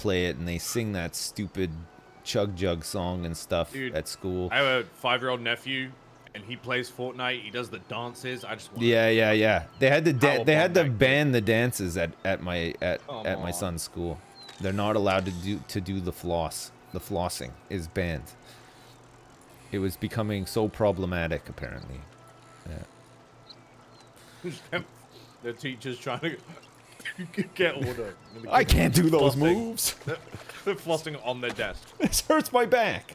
play it and they sing that stupid Chug Jug song and stuff at school. I have a 5-year-old nephew and he plays Fortnite. He does the dances. I just want yeah. They had to ban the dances at my son's school. They're not allowed to do the floss. The flossing is banned. It was becoming so problematic, apparently. Yeah. The teacher's trying to get order. I can't do those moves. They're flossing on their desk. This hurts my back.